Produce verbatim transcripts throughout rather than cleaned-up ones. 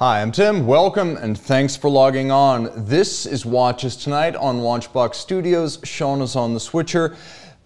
Hi, I'm Tim. Welcome and thanks for logging on. This is Watches Tonight on Watchbox Studios. Sean is on the Switcher.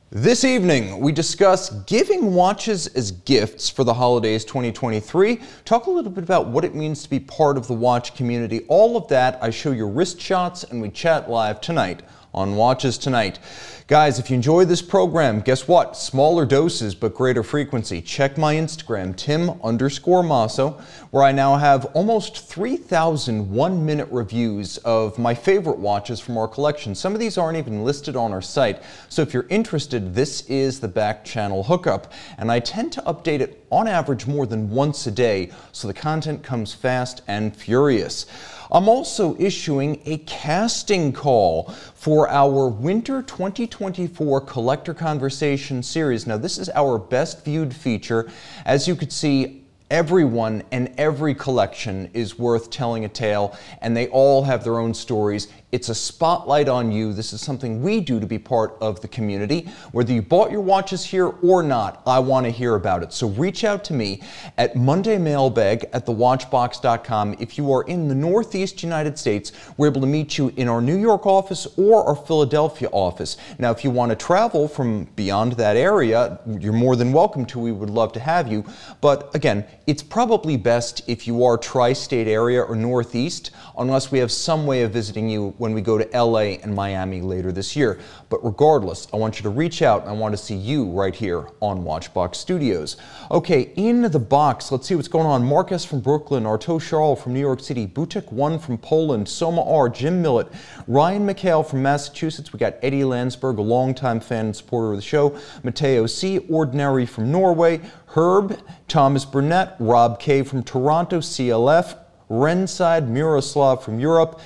This evening, we discuss giving watches as gifts for the holidays twenty twenty-three. Talk a little bit about what it means to be part of the watch community. All of that, I show your wrist shots, and we chat live tonight on Watches Tonight. Guys, if you enjoy this program, guess what? Smaller doses, but greater frequency. Check my Instagram, Tim underscore Masso, where I now have almost three thousand one-minute reviews of my favorite watches from our collection. Some of these aren't even listed on our site, so if you're interested, this is the back channel hookup, and I tend to update it on average more than once a day, so the content comes fast and furious. I'm also issuing a casting call for our Winter twenty twenty-four Collector Conversation series. Now, this is our best viewed feature. As you could see, everyone and every collection is worth telling a tale, and they all have their own stories. It's a spotlight on you. This is something we do to be part of the community. Whether you bought your watches here or not, I want to hear about it. So reach out to me at monday mailbag at the watchbox dot com. If you are in the Northeast United States, we're able to meet you in our New York office or our Philadelphia office. Now, if you want to travel from beyond that area, you're more than welcome to. We would love to have you. But again, it's probably best if you are tri-state area or Northeast, unless we have some way of visiting you when we go to L A and Miami later this year. But regardless, I want you to reach out, and I want to see you right here on Watchbox Studios. Okay, in the box, let's see what's going on. Marcus from Brooklyn, Arto Charles from New York City, Butik One from Poland, Soma R, Jim Millett, Ryan McHale from Massachusetts. We got Eddie Landsberg, a longtime fan and supporter of the show, Matteo C, Ordinary from Norway, Herb, Thomas Burnett, Rob K from Toronto, C L F, Renside, Miroslav from Europe,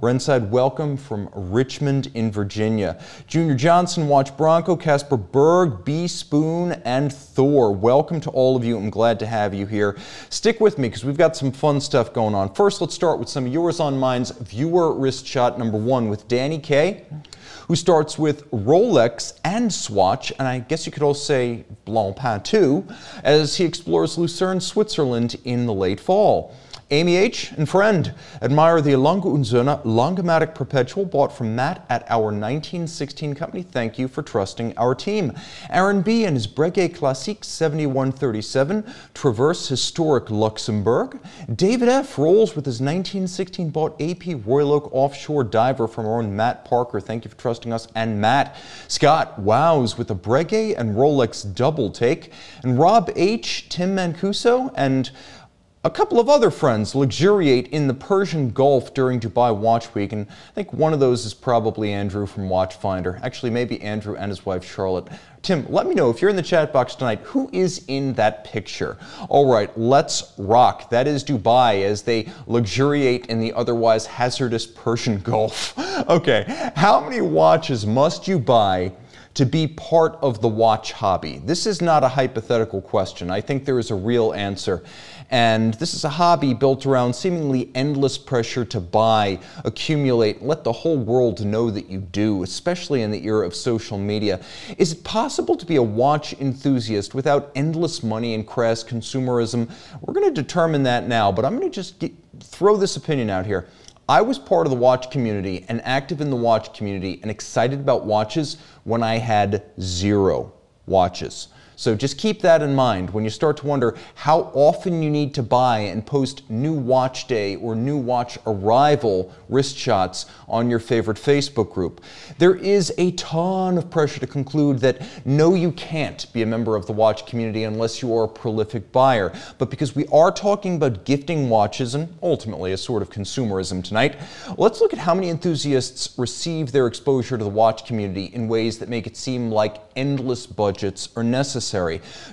Renside, welcome from Richmond in Virginia. Junior Johnson, Watch Bronco, Casper Berg, B Spoon, and Thor. Welcome to all of you. I'm glad to have you here. Stick with me because we've got some fun stuff going on. First, let's start with some of yours on mine's viewer wrist shot number one with Danny K, who starts with Rolex and Swatch, and I guess you could also say Blancpain too, as he explores Lucerne, Switzerland in the late fall. Amy H. and friend admire the Lange und Söhne Langomatic Perpetual bought from Matt at our nineteen sixteen company. Thank you for trusting our team. Aaron B. and his Breguet Classique seventy-one thirty-seven traverse historic Luxembourg. David F. rolls with his nineteen sixteen bought A P Royal Oak offshore diver from our own Matt Parker. Thank you for trusting us and Matt. Scott wows with a Breguet and Rolex double take. And Rob H., Tim Mancuso, and a couple of other friends luxuriate in the Persian Gulf during Dubai Watch Week, and I think one of those is probably Andrew from Watchfinder. Actually, maybe Andrew and his wife, Charlotte. Tim, let me know if you're in the chat box tonight, who is in that picture? All right, let's rock. That is Dubai as they luxuriate in the otherwise hazardous Persian Gulf. Okay, how many watches must you buy to be part of the watch hobby? This is not a hypothetical question. I think there is a real answer. And this is a hobby built around seemingly endless pressure to buy, accumulate, let the whole world know that you do, especially in the era of social media. Is it possible to be a watch enthusiast without endless money and crass consumerism? We're going to determine that now, but I'm going to just get, throw this opinion out here. I was part of the watch community and active in the watch community and excited about watches when I had zero watches. So just keep that in mind when you start to wonder how often you need to buy and post new watch day or new watch arrival wrist shots on your favorite Facebook group. There is a ton of pressure to conclude that no, you can't be a member of the watch community unless you are a prolific buyer. But because we are talking about gifting watches and ultimately a sort of consumerism tonight, let's look at how many enthusiasts receive their exposure to the watch community in ways that make it seem like endless budgets are necessary.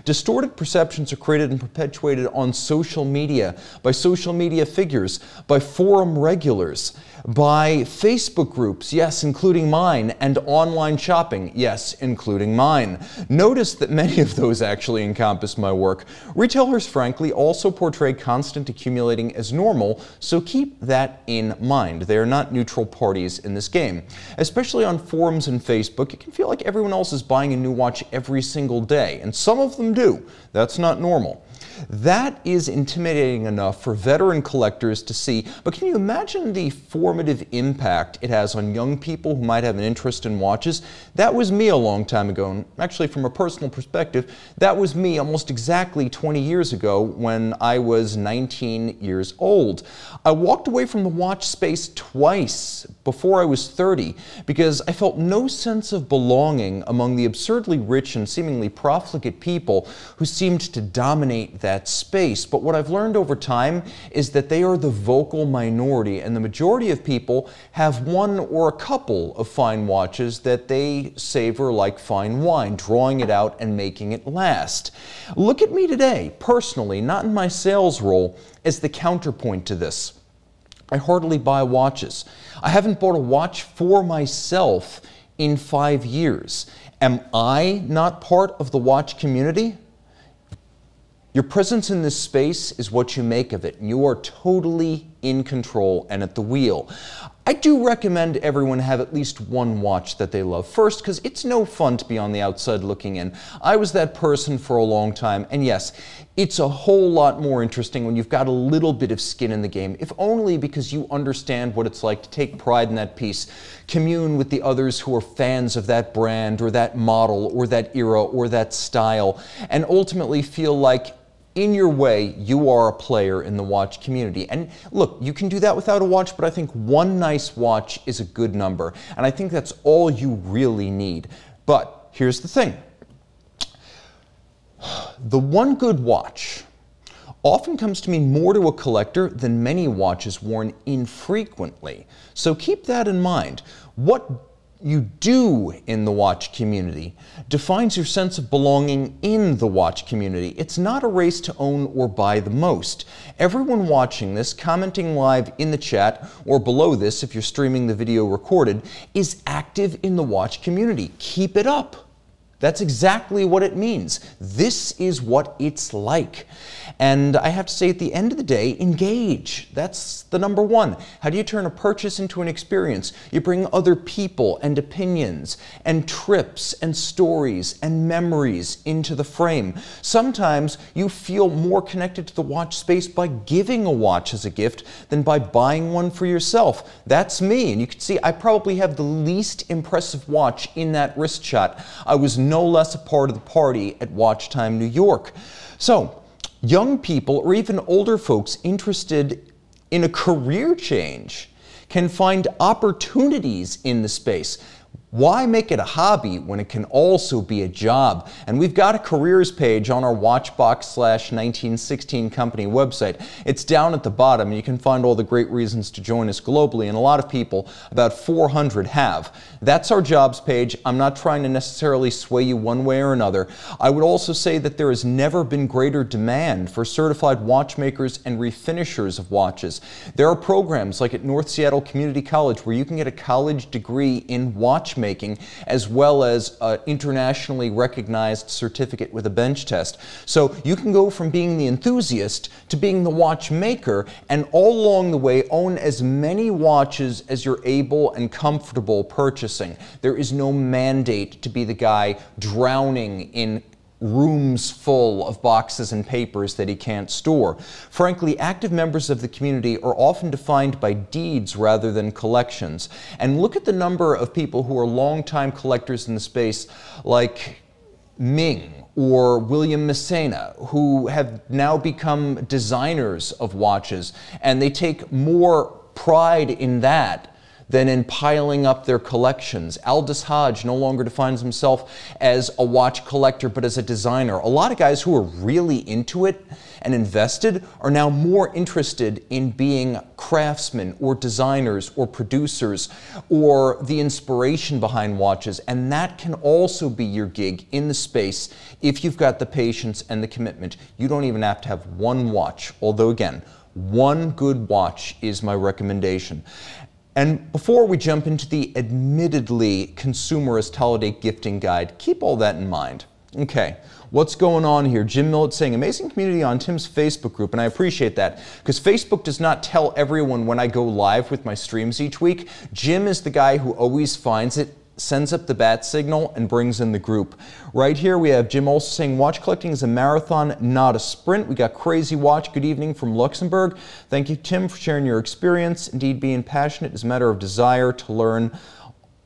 Distorted perceptions are created and perpetuated on social media, by social media figures, by forum regulars, by Facebook groups, yes, including mine, and online shopping, yes, including mine. Notice that many of those actually encompass my work. Retailers, frankly, also portray constant accumulating as normal, so keep that in mind. They are not neutral parties in this game. Especially on forums and Facebook, it can feel like everyone else is buying a new watch every single day. And some of them do. That's not normal. That is intimidating enough for veteran collectors to see, but can you imagine the formative impact it has on young people who might have an interest in watches? That was me a long time ago, and actually from a personal perspective, that was me almost exactly twenty years ago when I was nineteen years old. I walked away from the watch space twice before I was thirty because I felt no sense of belonging among the absurdly rich and seemingly profligate people who seemed to dominate that space. But what I've learned over time is that they are the vocal minority, and the majority of people have one or a couple of fine watches that they savor like fine wine, drawing it out and making it last. Look at me today, personally, not in my sales role, as the counterpoint to this. I hardly buy watches. I haven't bought a watch for myself in five years. Am I not part of the watch community? Your presence in this space is what you make of it, and you are totally in control and at the wheel. I do recommend everyone have at least one watch that they love first, because it's no fun to be on the outside looking in. I was that person for a long time, and yes, it's a whole lot more interesting when you've got a little bit of skin in the game, if only because you understand what it's like to take pride in that piece, commune with the others who are fans of that brand or that model or that era or that style, and ultimately feel like, in your way, you are a player in the watch community. And look, you can do that without a watch, but I think one nice watch is a good number. And I think that's all you really need. But here's the thing. The one good watch often comes to mean more to a collector than many watches worn infrequently. So keep that in mind. What you do in the watch community defines your sense of belonging in the watch community. It's not a race to own or buy the most. Everyone watching this, commenting live in the chat or below this if you're streaming the video recorded, is active in the watch community. Keep it up. That's exactly what it means. This is what it's like. And I have to say, at the end of the day, engage. That's the number one. How do you turn a purchase into an experience? You bring other people and opinions and trips and stories and memories into the frame. Sometimes you feel more connected to the watch space by giving a watch as a gift than by buying one for yourself. That's me. And you can see I probably have the least impressive watch in that wrist shot. I was no less a part of the party at Watch Time New York. So, young people or even older folks interested in a career change can find opportunities in the space. Why make it a hobby when it can also be a job? And we've got a careers page on our Watchbox slash nineteen sixteen company website. It's down at the bottom, and you can find all the great reasons to join us globally, and a lot of people, about four hundred, have. That's our jobs page. I'm not trying to necessarily sway you one way or another. I would also say that there has never been greater demand for certified watchmakers and refinishers of watches. There are programs like at North Seattle Community College where you can get a college degree in watchmaking, making as well as an internationally recognized certificate with a bench test. So you can go from being the enthusiast to being the watchmaker, and all along the way own as many watches as you're able and comfortable purchasing. There is no mandate to be the guy drowning in rooms full of boxes and papers that he can't store. Frankly, active members of the community are often defined by deeds rather than collections. And look at the number of people who are longtime collectors in the space, like Ming or William Messina, who have now become designers of watches, and they take more pride in that than in piling up their collections. Aldous Hodge no longer defines himself as a watch collector, but as a designer. A lot of guys who are really into it and invested are now more interested in being craftsmen or designers or producers or the inspiration behind watches, and that can also be your gig in the space if you've got the patience and the commitment. You don't even have to have one watch, although again, one good watch is my recommendation. And before we jump into the admittedly consumerist holiday gifting guide, keep all that in mind. Okay, what's going on here? Jim Millett saying, amazing community on Tim's Facebook group, and I appreciate that, because Facebook does not tell everyone when I go live with my streams each week. Jim is the guy who always finds it sends up the bat signal and brings in the group. Right here we have Jim also saying watch collecting is a marathon, not a sprint. We got Crazy Watch, good evening from Luxembourg. Thank you, Tim, for sharing your experience. Indeed, being passionate is a matter of desire to learn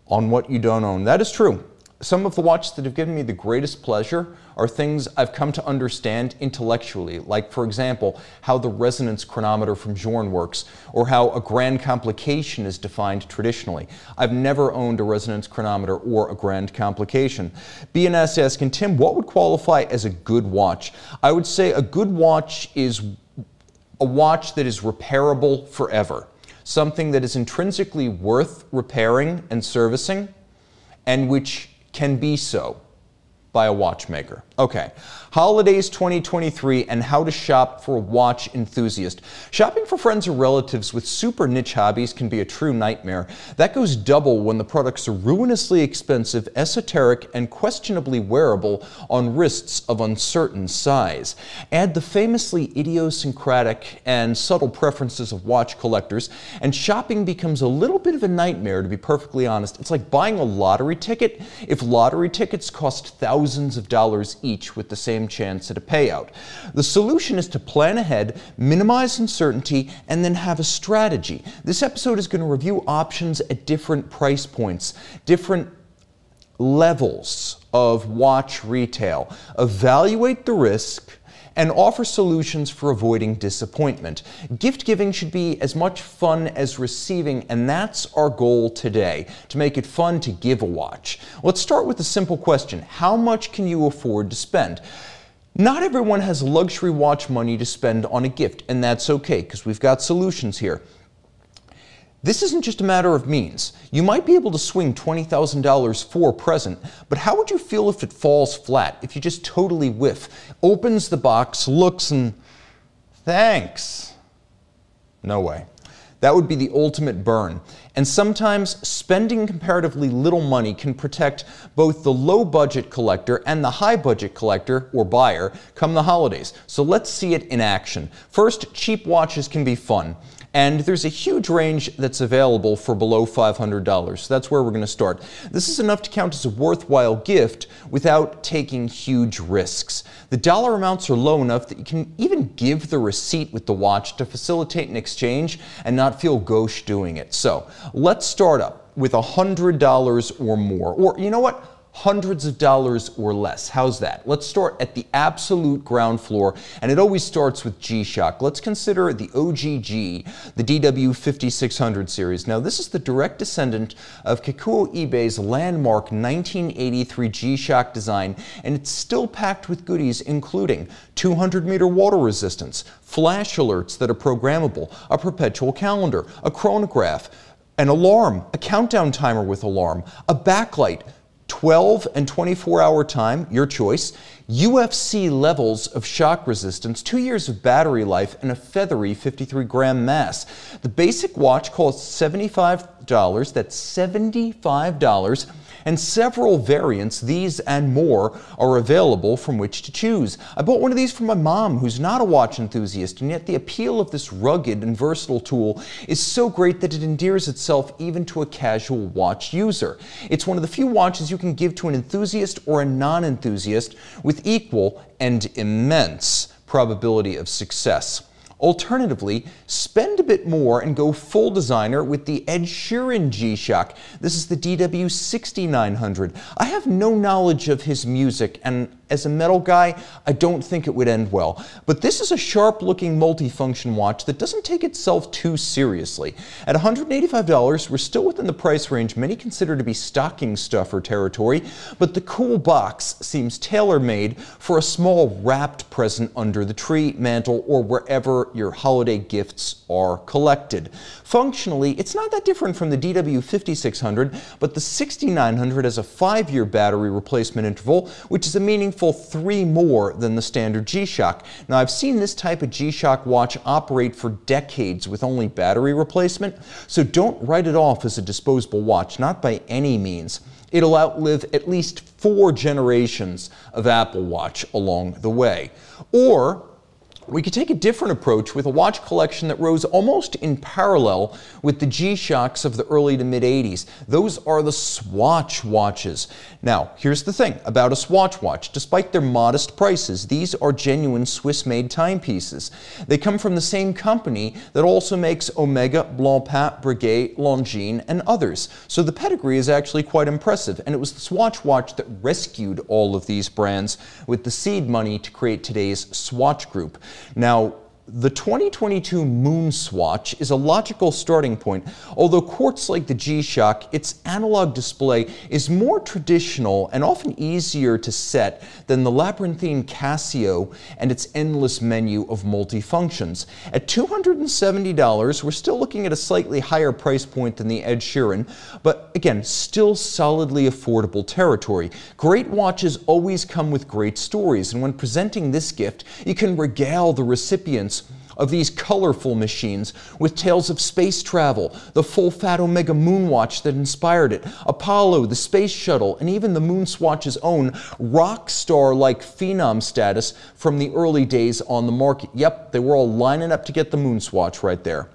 on what you don't own. That is true. Some of the watches that have given me the greatest pleasure are things I've come to understand intellectually, like, for example, how the resonance chronometer from Journe works, or how a grand complication is defined traditionally. I've never owned a resonance chronometer or a grand complication. B N S asking, Tim, what would qualify as a good watch? I would say a good watch is a watch that is repairable forever, something that is intrinsically worth repairing and servicing, and which can be so by a watchmaker. Okay, holidays twenty twenty-three and how to shop for a watch enthusiast. Shopping for friends or relatives with super niche hobbies can be a true nightmare. That goes double when the products are ruinously expensive, esoteric, and questionably wearable on wrists of uncertain size. Add the famously idiosyncratic and subtle preferences of watch collectors, and shopping becomes a little bit of a nightmare, to be perfectly honest. It's like buying a lottery ticket if lottery tickets cost thousands Thousands of dollars each with the same chance at a payout. The solution is to plan ahead, minimize uncertainty, and then have a strategy. This episode is going to review options at different price points, different levels of watch retail. Evaluate the risk and offer solutions for avoiding disappointment. Gift giving should be as much fun as receiving, and that's our goal today, to make it fun to give a watch. Let's start with a simple question. How much can you afford to spend? Not everyone has luxury watch money to spend on a gift, and that's okay, because we've got solutions here. This isn't just a matter of means. You might be able to swing twenty thousand dollars for a present, but how would you feel if it falls flat, if you just totally whiff, opens the box, looks, and thanks? No way. That would be the ultimate burn. And sometimes spending comparatively little money can protect both the low-budget collector and the high-budget collector or buyer come the holidays. So let's see it in action. First, cheap watches can be fun. And there's a huge range that's available for below five hundred dollars. So that's where we're going to start. This is enough to count as a worthwhile gift without taking huge risks. The dollar amounts are low enough that you can even give the receipt with the watch to facilitate an exchange and not feel gauche doing it. So let's start up with one hundred dollars or more, or you know what? Hundreds of dollars or less. How's that? Let's start at the absolute ground floor, and it always starts with G-Shock. Let's consider the O G G, the D W fifty-six hundred series. Now, this is the direct descendant of Kikuo Ibe's landmark nineteen eighty-three G-Shock design, and it's still packed with goodies, including two hundred meter water resistance, flash alerts that are programmable, a perpetual calendar, a chronograph, an alarm, a countdown timer with alarm, a backlight, twelve and twenty-four hour time, your choice, U F C levels of shock resistance, two years of battery life, and a feathery fifty-three gram mass. The basic watch costs seventy-five dollars, that's seventy-five dollars, and several variants, these and more, are available from which to choose. I bought one of these for my mom, who's not a watch enthusiast, and yet the appeal of this rugged and versatile tool is so great that it endears itself even to a casual watch user. It's one of the few watches you can give to an enthusiast or a non-enthusiast with equal and immense probability of success. Alternatively, spend a bit more and go full designer with the Ed Sheeran G-Shock. This is the D W sixty-nine hundred. I have no knowledge of his music, and as a metal guy, I don't think it would end well. But this is a sharp-looking multifunction watch that doesn't take itself too seriously. At one hundred eighty-five dollars, we're still within the price range many consider to be stocking stuffer territory, but the cool box seems tailor-made for a small wrapped present under the tree, mantle, or wherever your holiday gifts are collected. Functionally, it's not that different from the D W fifty-six hundred, but the sixty-nine hundred has a five year battery replacement interval, which is a meaningful three more than the standard G-Shock. Now, I've seen this type of G-Shock watch operate for decades with only battery replacement, so don't write it off as a disposable watch, not by any means. It'll outlive at least four generations of Apple Watch along the way. Or We could take a different approach with a watch collection that rose almost in parallel with the G-Shocks of the early to mid eighties. Those are the Swatch watches. Now, here's the thing about a Swatch watch. Despite their modest prices, these are genuine Swiss-made timepieces. They come from the same company that also makes Omega, Blancpain, Breguet, Longines, and others. So the pedigree is actually quite impressive, and it was the Swatch watch that rescued all of these brands with the seed money to create today's Swatch Group. Now, the twenty twenty-two Moon Swatch is a logical starting point, although quartz like the G-Shock, its analog display is more traditional and often easier to set than the labyrinthine Casio and its endless menu of multifunctions. At two hundred seventy dollars, we're still looking at a slightly higher price point than the Ed Sheeran, but again, still solidly affordable territory. Great watches always come with great stories, and when presenting this gift, you can regale the recipients of these colorful machines with tales of space travel, the full-fat Omega Moon watch that inspired it, Apollo, the space shuttle, and even the Moon Swatch's own rock star-like phenom status from the early days on the market. Yep, they were all lining up to get the Moon Swatch right there.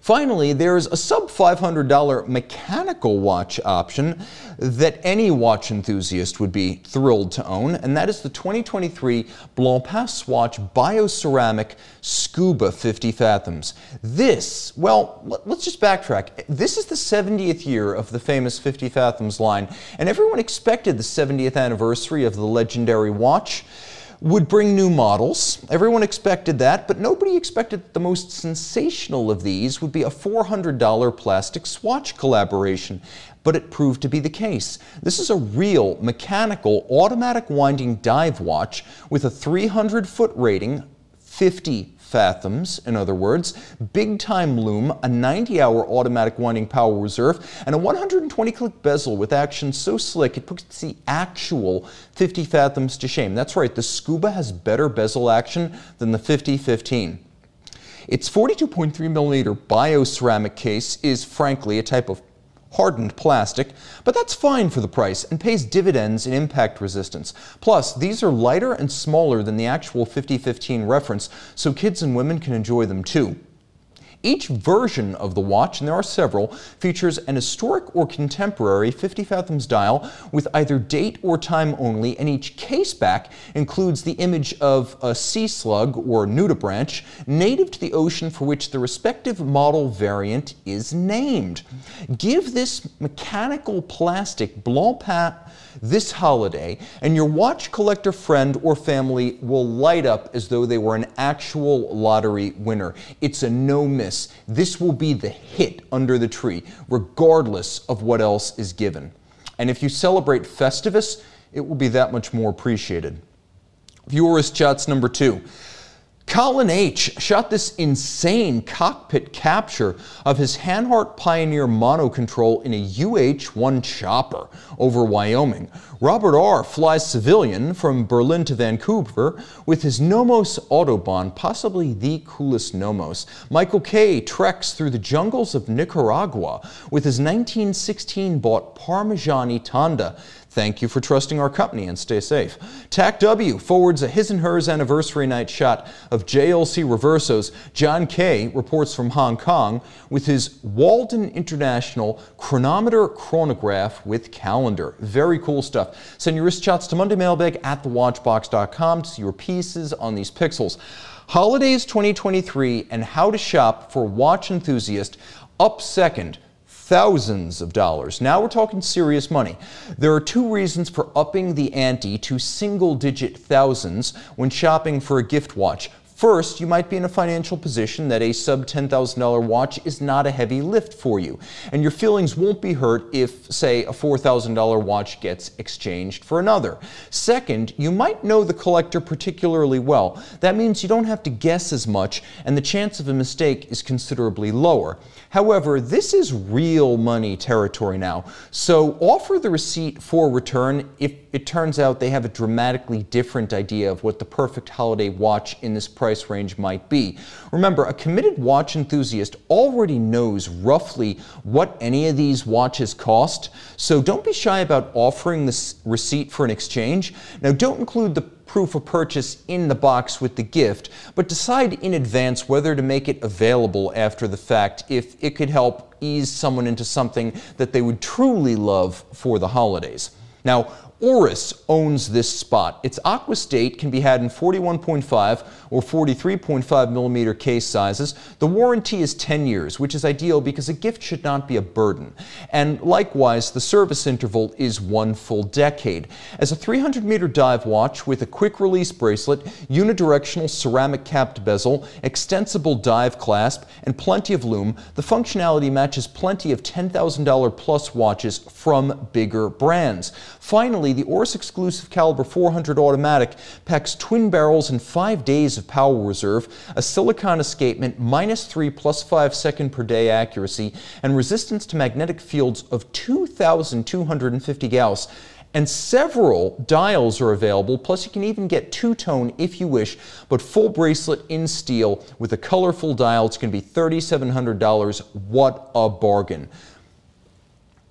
Finally, there's a sub five hundred dollar mechanical watch option that any watch enthusiast would be thrilled to own, and that is the twenty twenty-three Blancpain Swatch Bioceramic Scuba fifty Fathoms. This, well, let's just backtrack. This is the seventieth year of the famous fifty Fathoms line, and everyone expected the seventieth anniversary of the legendary watch would bring new models. Everyone expected that, but nobody expected that the most sensational of these would be a four hundred dollar plastic Swatch collaboration. But it proved to be the case. This is a real mechanical automatic winding dive watch with a three hundred foot rating, fifty fathoms, in other words, big time lume, a ninety hour automatic winding power reserve, and a one hundred twenty click bezel with action so slick it puts the actual fifty fathoms to shame. That's right, the Scuba has better bezel action than the fifty fifteen. Its forty-two point three millimeter bioceramic case is frankly a type of hardened plastic, but that's fine for the price and pays dividends in impact resistance. Plus, these are lighter and smaller than the actual fifty fifteen reference, so kids and women can enjoy them too. Each version of the watch, and there are several, features an historic or contemporary fifty fathoms dial with either date or time only, and each case back includes the image of a sea slug or nudibranch native to the ocean for which the respective model variant is named. Give this mechanical plastic Blancpain this holiday, and your watch collector friend or family will light up as though they were an actual lottery winner. It's a no miss. This will be the hit under the tree, regardless of what else is given. And if you celebrate Festivus, it will be that much more appreciated. Viewerist shots number two. Colin H. shot this insane cockpit capture of his Hanhart Pioneer monocontrol in a U H one chopper over Wyoming. Robert R. flies civilian from Berlin to Vancouver with his Nomos Autobahn, possibly the coolest Nomos. Michael K. treks through the jungles of Nicaragua with his nineteen sixteen bought Parmigiani Tonda. Thank you for trusting our company and stay safe. Tack W forwards a his and hers anniversary night shot of J L C Reversos. John K reports from Hong Kong with his Walden International chronometer chronograph with calendar. Very cool stuff. Send your wrist shots to Monday Mailbag at the watchbox dot com to see your pieces on these pixels. Holidays twenty twenty-three and how to shop for watch enthusiast up second. Thousands of dollars. Now we're talking serious money. There are two reasons for upping the ante to single-digit thousands when shopping for a gift watch. First, you might be in a financial position that a sub ten thousand dollar watch is not a heavy lift for you, and your feelings won't be hurt if, say, a four thousand dollar watch gets exchanged for another. Second, you might know the collector particularly well. That means you don't have to guess as much, and the chance of a mistake is considerably lower. However, this is real money territory now, so offer the receipt for return if it turns out they have a dramatically different idea of what the perfect holiday watch in this price range might be. Remember, a committed watch enthusiast already knows roughly what any of these watches cost, so don't be shy about offering this receipt for an exchange. Now, don't include the proof of purchase in the box with the gift, but decide in advance whether to make it available after the fact if it could help ease someone into something that they would truly love for the holidays. Now, Oris owns this spot. Its Aqua State can be had in forty-one point five or forty-three point five millimeter case sizes. The warranty is ten years, which is ideal because a gift should not be a burden. And likewise, the service interval is one full decade. As a three hundred meter dive watch with a quick release bracelet, unidirectional ceramic capped bezel, extensible dive clasp, and plenty of lume, the functionality matches plenty of ten thousand dollar plus watches from bigger brands. Finally, the Oris exclusive caliber four hundred automatic packs twin barrels and five days of power reserve, a silicon escapement, minus three plus five second per day accuracy, and resistance to magnetic fields of two thousand two hundred fifty gauss. And several dials are available, plus you can even get two-tone if you wish, but full bracelet in steel with a colorful dial, it's going to be thirty-seven hundred dollars. What a bargain.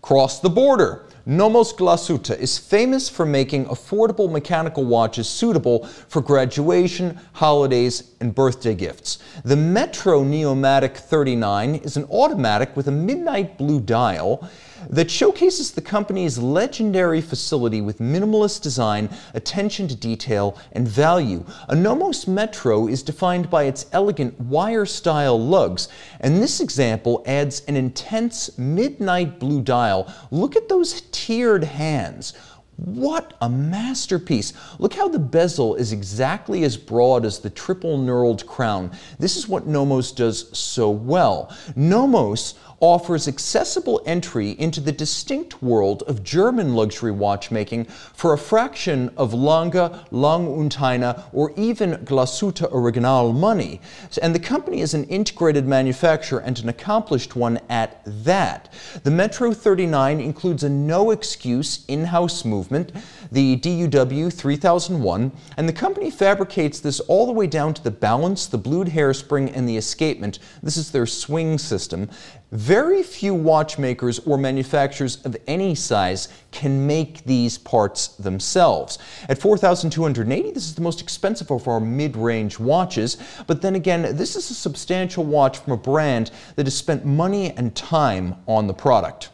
Cross the border. Nomos Glasuta is famous for making affordable mechanical watches suitable for graduation, holidays, and birthday gifts. The Metro Neomatic thirty-nine is an automatic with a midnight blue dial that showcases the company's legendary facility with minimalist design, attention to detail, and value. A Nomos Metro is defined by its elegant wire-style lugs, and this example adds an intense midnight blue dial. Look at those tiered hands. What a masterpiece. Look how the bezel is exactly as broad as the triple knurled crown. This is what Nomos does so well. Nomos offers accessible entry into the distinct world of German luxury watchmaking for a fraction of Lange, Lang und Heine, or even Glasuta Original money. And the company is an integrated manufacturer and an accomplished one at that. The Metro thirty-nine includes a no-excuse in-house movement, the D W three thousand one, and the company fabricates this all the way down to the balance, the blued hairspring, and the escapement. This is their swing system. Very few watchmakers or manufacturers of any size can make these parts themselves. At four thousand two hundred eighty dollars, this is the most expensive of our mid-range watches, but then again, this is a substantial watch from a brand that has spent money and time on the product.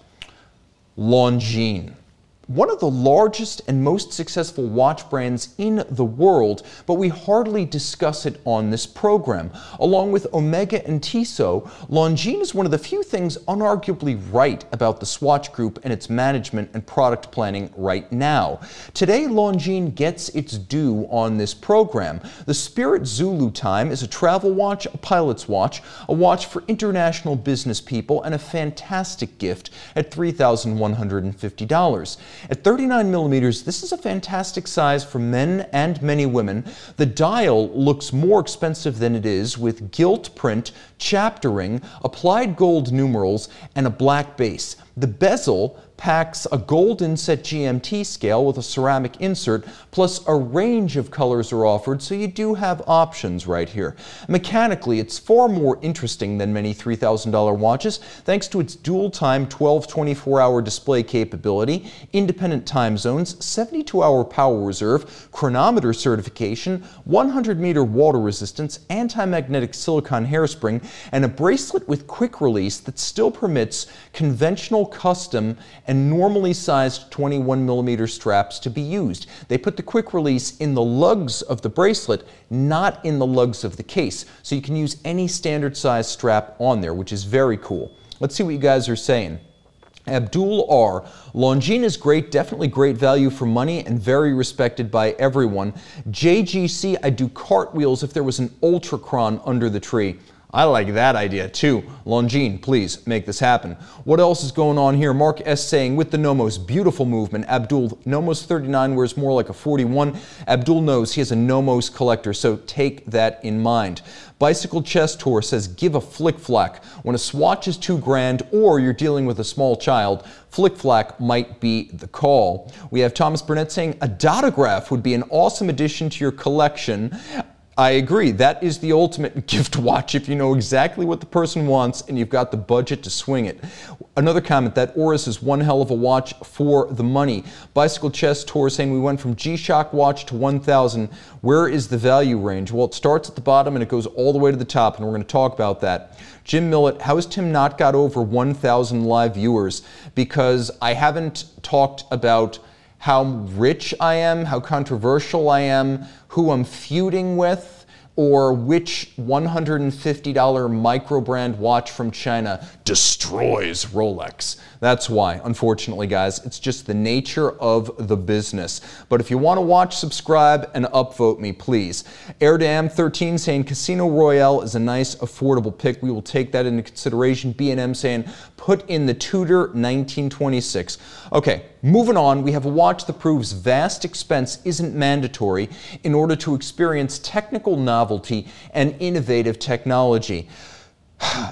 Longines. One of the largest and most successful watch brands in the world, but we hardly discuss it on this program. Along with Omega and Tissot, Longines is one of the few things unarguably right about the Swatch Group and its management and product planning right now. Today, Longines gets its due on this program. The Spirit Zulu Time is a travel watch, a pilot's watch, a watch for international business people, and a fantastic gift at three thousand one hundred fifty dollars. At thirty-nine millimeters, this is a fantastic size for men and many women. The dial looks more expensive than it is, with gilt print, chaptering, applied gold numerals, and a black base. The bezel packs a gold inset G M T scale with a ceramic insert, plus a range of colors are offered, so you do have options right here. Mechanically, it's far more interesting than many three thousand dollar watches, thanks to its dual-time twelve twenty-four hour display capability, independent time zones, seventy-two hour power reserve, chronometer certification, one hundred meter water resistance, anti-magnetic silicone hairspring, and a bracelet with quick release that still permits conventional, custom, and normally sized twenty-one millimeter straps to be used. They put the quick release in the lugs of the bracelet, not in the lugs of the case, so you can use any standard size strap on there, which is very cool. Let's see what you guys are saying. Abdul R. Longines is great, definitely great value for money and very respected by everyone. J G C, I do cartwheels if there was an Ultracron under the tree. I like that idea too. Longines, please make this happen. What else is going on here? Mark S saying, with the Nomos, beautiful movement. Abdul, Nomos thirty-nine wears more like a forty-one. Abdul knows he is a Nomos collector, so take that in mind. Bicycle Chess Tour says, give a flick-flack. When a Swatch is too grand or you're dealing with a small child, flick-flack might be the call. We have Thomas Burnett saying, a dotograph would be an awesome addition to your collection. I agree. That is the ultimate gift watch if you know exactly what the person wants and you've got the budget to swing it. Another comment, that Oris is one hell of a watch for the money. Bicycle Chess Tour saying we went from G-Shock watch to one thousand. Where is the value range? Well, it starts at the bottom and it goes all the way to the top, and we're going to talk about that. Jim Millett, how has Tim not got over one thousand live viewers? Because I haven't talked about how rich I am, how controversial I am, who I'm feuding with, or which one hundred fifty dollar micro-brand watch from China destroys Rolex. That's why, unfortunately, guys, it's just the nature of the business. But if you want to watch, subscribe, and upvote me, please. Airdam thirteen saying Casino Royale is a nice, affordable pick. We will take that into consideration. B and M saying put in the Tudor nineteen twenty-six. Okay. Moving on, we have a watch that proves vast expense isn't mandatory in order to experience technical novelty and innovative technology.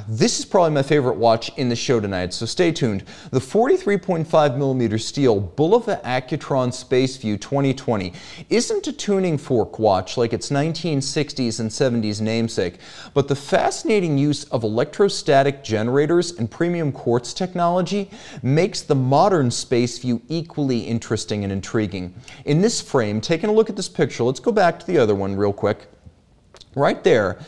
This is probably my favorite watch in the show tonight, so stay tuned. The forty-three point five millimeter steel Bulova Accutron Space View twenty twenty isn't a tuning fork watch like its nineteen sixties and seventies namesake, but the fascinating use of electrostatic generators and premium quartz technology makes the modern Space View equally interesting and intriguing. In this frame, taking a look at this picture, let's go back to the other one real quick. Right there,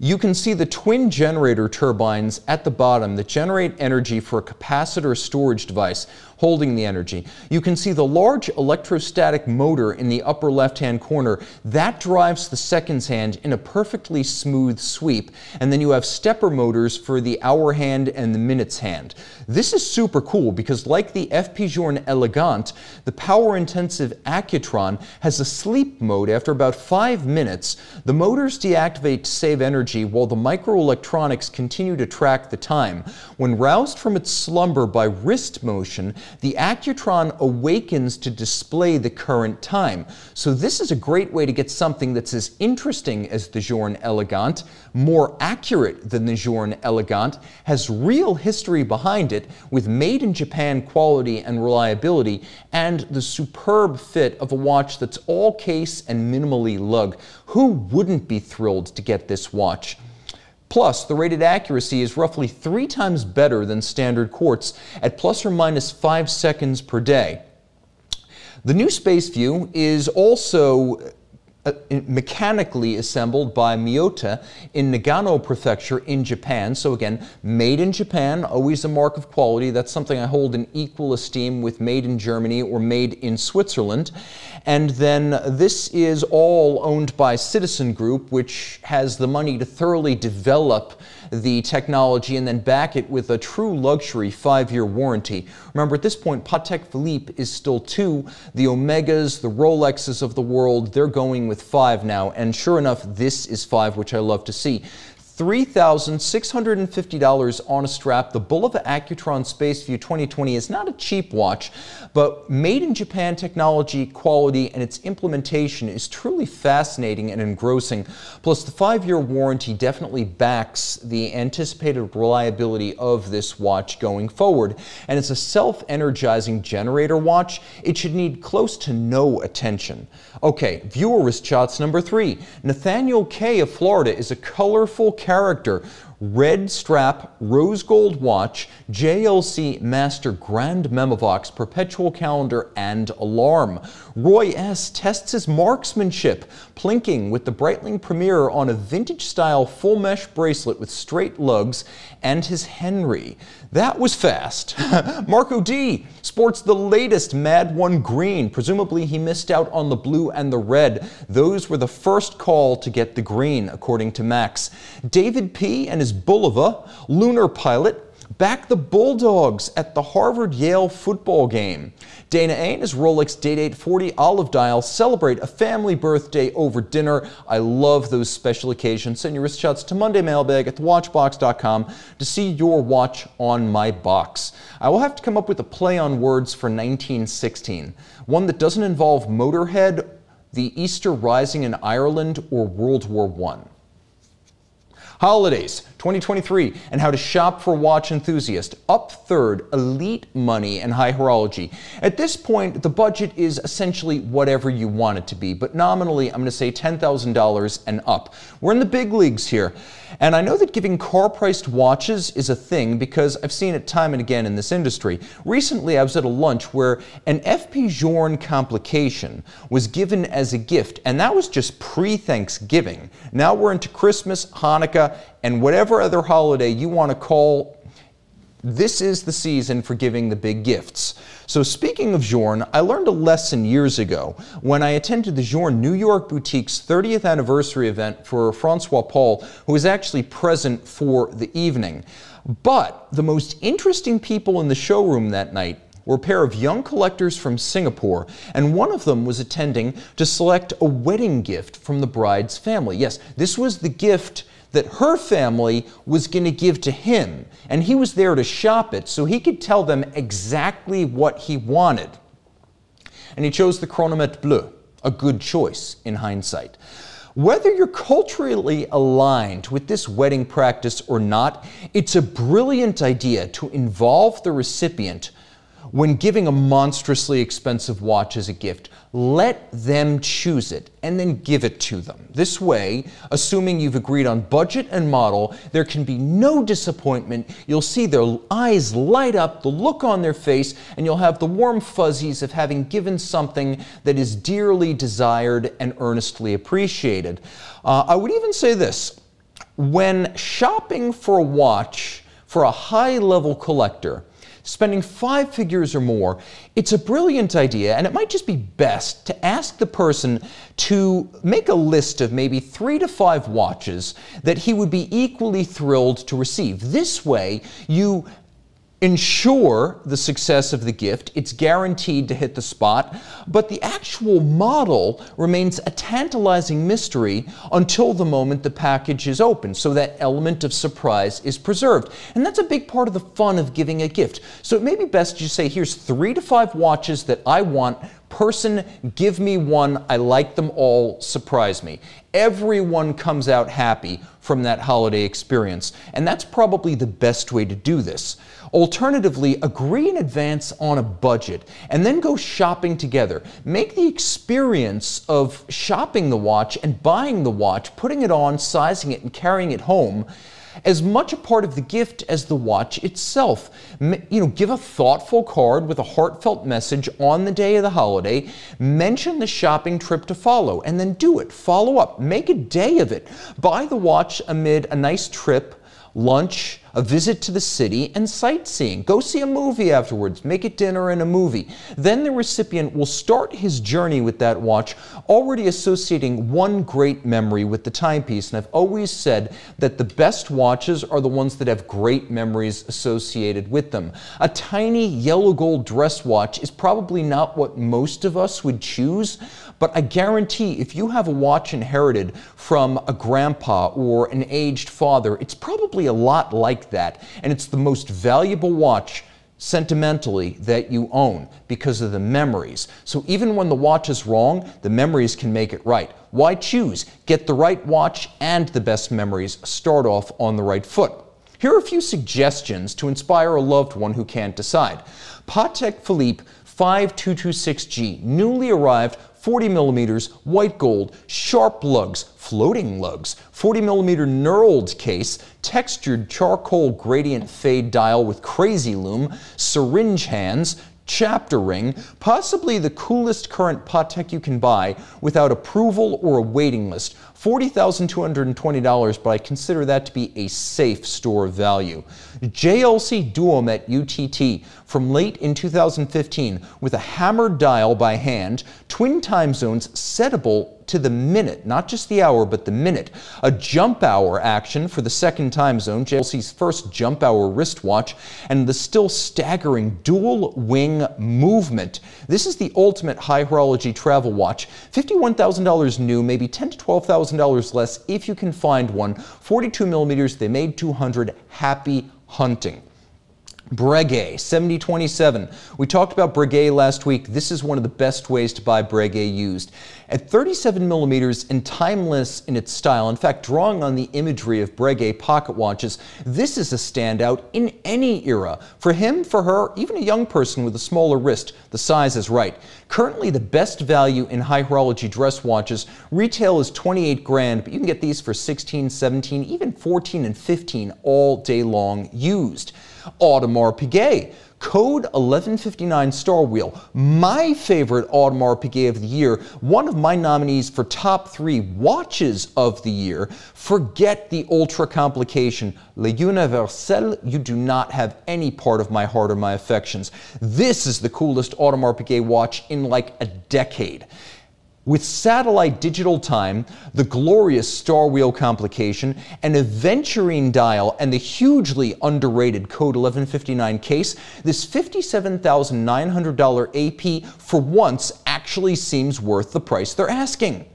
you can see the twin generator turbines at the bottom that generate energy for a capacitor storage device holding the energy. You can see the large electrostatic motor in the upper left-hand corner. That drives the seconds hand in a perfectly smooth sweep, and then you have stepper motors for the hour hand and the minutes hand. This is super cool because, like the F P Journe Elegant, the power-intensive Accutron has a sleep mode after about five minutes. The motors deactivate to save energy while the microelectronics continue to track the time. When roused from its slumber by wrist motion, the Accutron awakens to display the current time. So this is a great way to get something that's as interesting as the Journe Elegant, more accurate than the Journe Elegant, has real history behind it with made-in-Japan quality and reliability, and the superb fit of a watch that's all case and minimally lug. Who wouldn't be thrilled to get this watch? Plus, the rated accuracy is roughly three times better than standard quartz at plus or minus five seconds per day. The new Space View is also Uh, mechanically assembled by Miyota in Nagano Prefecture in Japan. So again, made in Japan, always a mark of quality. That's something I hold in equal esteem with made in Germany or made in Switzerland. And then this is all owned by Citizen Group, which has the money to thoroughly develop the technology and then back it with a true luxury five-year warranty. Remember, at this point, Patek Philippe is still two. The Omegas, the Rolexes of the world, they're going with five now. And sure enough, this is five, which I love to see. three thousand six hundred fifty dollars on a strap. The Bulova Accutron Space View twenty twenty is not a cheap watch, but made in Japan technology, quality, and its implementation is truly fascinating and engrossing. Plus, the five-year warranty definitely backs the anticipated reliability of this watch going forward. And it's a self-energizing generator watch. It should need close to no attention. Okay, viewer wrist shots number three. Nathaniel K. of Florida is a colorful character. Red strap, rose gold watch, J L C Master Grand Memovox, Perpetual Calendar, and Alarm. Roy S. tests his marksmanship, plinking with the Breitling Premier on a vintage-style full-mesh bracelet with straight lugs and his Henry. That was fast. Marco D. sports the latest Mad One green. Presumably he missed out on the blue and the red. Those were the first call to get the green, according to Max. David P. and his Bulova, Lunar Pilot, back the Bulldogs at the Harvard-Yale football game. Dana A. and his Rolex Date eight forty Olive Dial celebrate a family birthday over dinner. I love those special occasions. Send your wrist shots to Monday Mailbag at the watch box dot com to see your watch on my box. I will have to come up with a play on words for nineteen sixteen, one that doesn't involve Motorhead, the Easter Rising in Ireland, or World War One. Holidays twenty twenty-three and how to shop for watch enthusiasts. Up third, elite money and high horology. At this point, the budget is essentially whatever you want it to be, but nominally, I'm going to say ten thousand dollars and up. We're in the big leagues here. And I know that giving car-priced watches is a thing because I've seen it time and again in this industry. Recently, I was at a lunch where an F P Journe complication was given as a gift, and that was just pre-Thanksgiving. Now we're into Christmas, Hanukkah, and whatever other holiday you want to call. This is the season for giving the big gifts. So speaking of Journe, I learned a lesson years ago when I attended the Journe New York Boutique's thirtieth anniversary event for Francois Paul, who was actually present for the evening. But the most interesting people in the showroom that night were a pair of young collectors from Singapore, and one of them was attending to select a wedding gift from the bride's family. Yes, this was the gift that her family was going to give to him, and he was there to shop it so he could tell them exactly what he wanted. And he chose the Chronomètre Bleu, a good choice in hindsight. Whether you're culturally aligned with this wedding practice or not, it's a brilliant idea to involve the recipient when giving a monstrously expensive watch as a gift. Let them choose it and then give it to them. This way, assuming you've agreed on budget and model, there can be no disappointment. You'll see their eyes light up, the look on their face, and you'll have the warm fuzzies of having given something that is dearly desired and earnestly appreciated. Uh, I would even say this, when shopping for a watch for a high-level collector, spending five figures or more, it's a brilliant idea, and it might just be best to ask the person to make a list of maybe three to five watches that he would be equally thrilled to receive. This way, you ensure the success of the gift. It's guaranteed to hit the spot, but the actual model remains a tantalizing mystery until the moment the package is opened, so that element of surprise is preserved. And that's a big part of the fun of giving a gift. So it may be best you say, here's three to five watches that I want. Person, give me one. I like them all. Surprise me. Everyone comes out happy from that holiday experience, and that's probably the best way to do this. Alternatively, agree in advance on a budget and then go shopping together. Make the experience of shopping the watch and buying the watch, putting it on, sizing it, and carrying it home as much a part of the gift as the watch itself. You know, give a thoughtful card with a heartfelt message on the day of the holiday. Mention the shopping trip to follow, and then do it. Follow up. Make a day of it. Buy the watch amid a nice trip, lunch, a visit to the city, and sightseeing. Go see a movie afterwards. Make it dinner and a movie. Then the recipient will start his journey with that watch, already associating one great memory with the timepiece. And I've always said that the best watches are the ones that have great memories associated with them. A tiny yellow gold dress watch is probably not what most of us would choose, but I guarantee if you have a watch inherited from a grandpa or an aged father, it's probably a lot like that, and it's the most valuable watch sentimentally that you own because of the memories. So even when the watch is wrong, the memories can make it right. Why choose? Get the right watch and the best memories. Start off on the right foot. Here are a few suggestions to inspire a loved one who can't decide. Patek Philippe five two two six G, newly arrived, forty millimeter, white gold, sharp lugs, floating lugs, forty millimeter knurled case, textured charcoal gradient fade dial with crazy lume, syringe hands, chapter ring, possibly the coolest current Patek you can buy without approval or a waiting list. forty thousand two hundred twenty dollars, but I consider that to be a safe store of value. J L C Duomet U T T from late in two thousand fifteen with a hammered dial by hand, twin time zones settable to the minute, not just the hour, but the minute. A jump hour action for the second time zone, J L C's first jump hour wristwatch, and the still staggering dual wing movement. This is the ultimate high horology travel watch. fifty-one thousand dollars new, maybe ten thousand to twelve thousand dollars less if you can find one. forty-two millimeters, they made two hundred. Happy hunting. Breguet, seventy twenty-seven. We talked about Breguet last week. This is one of the best ways to buy Breguet used. At thirty-seven millimeters and timeless in its style, in fact, drawing on the imagery of Breguet pocket watches, this is a standout in any era. For him, for her, even a young person with a smaller wrist, the size is right. Currently the best value in high horology dress watches, retail is twenty-eight grand, but you can get these for sixteen, seventeen, even fourteen and fifteen all day long used. Audemars Piguet, code eleven fifty-nine Star Wheel, my favorite Audemars Piguet of the year, one of my nominees for top three watches of the year. Forget the ultra complication. Le Universel, you do not have any part of my heart or my affections. This is the coolest Audemars Piguet watch in like a decade. With satellite digital time, the glorious Star Wheel complication, an aventurine dial, and the hugely underrated code eleven fifty-nine case, this fifty-seven thousand nine hundred dollars A P for once actually seems worth the price they're asking.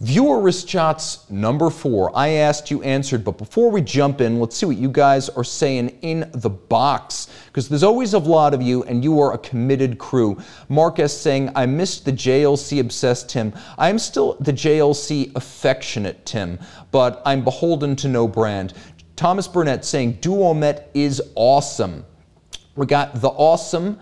Viewer wrist shots number four. I asked, you answered, but before we jump in, let's see what you guys are saying in the box, because there's always a lot of you and you are a committed crew. Marcus saying, I missed the J L C obsessed Tim. I'm still the J L C affectionate Tim, but I'm beholden to no brand. Thomas Burnett saying, Duomet is awesome. We got the awesome,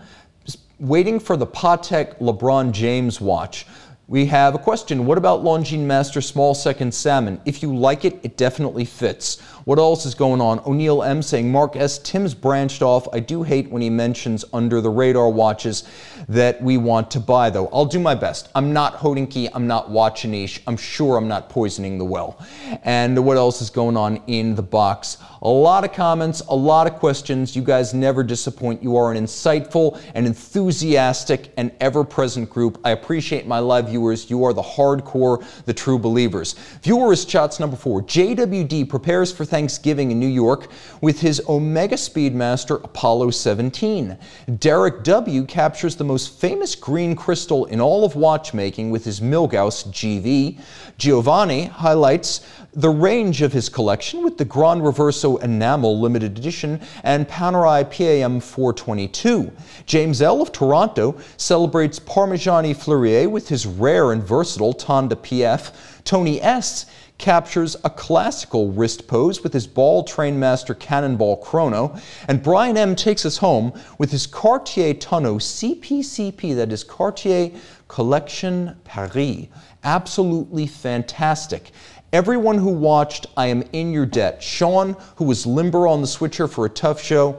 waiting for the Patek LeBron James watch. We have a question. What about Longines Master Small Second Salmon? If you like it, it definitely fits. What else is going on? O'Neill M saying, Mark S, Tim's branched off. I do hate when he mentions under the radar watches that we want to buy, though. I'll do my best. I'm not Hodinkee. I'm not Watchaniche. I'm sure I'm not poisoning the well. And what else is going on in the box? A lot of comments, a lot of questions. You guys never disappoint. You are an insightful and enthusiastic and ever-present group. I appreciate my live viewers. You are the hardcore, the true believers. Viewers shots number four. J W D prepares for Thanksgiving in New York with his Omega Speedmaster Apollo seventeen. Derek W captures the most famous green crystal in all of watchmaking with his Milgauss G V. Giovanni highlights the range of his collection with the Gran Reverso Enamel Limited Edition and Panerai P A M four twenty-two. James L of Toronto celebrates Parmigiani Fleurier with his rare and versatile Tonda P F. Tony S captures a classical wrist pose with his Ball Trainmaster Cannonball Chrono, and Brian M takes us home with his Cartier Tonneau C P C P, that is Cartier Collection Paris. Absolutely fantastic. Everyone who watched, I am in your debt. Sean, who was limber on the Switcher for a tough show,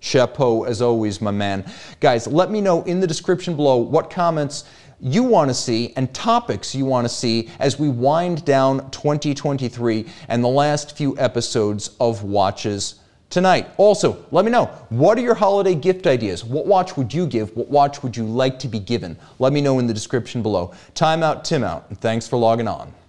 chapeau as always, my man. Guys, let me know in the description below what comments you want to see and topics you want to see as we wind down twenty twenty-three and the last few episodes of Watches Tonight. Also, let me know, what are your holiday gift ideas? What watch would you give? What watch would you like to be given? Let me know in the description below. Time out, Tim out, and thanks for logging on.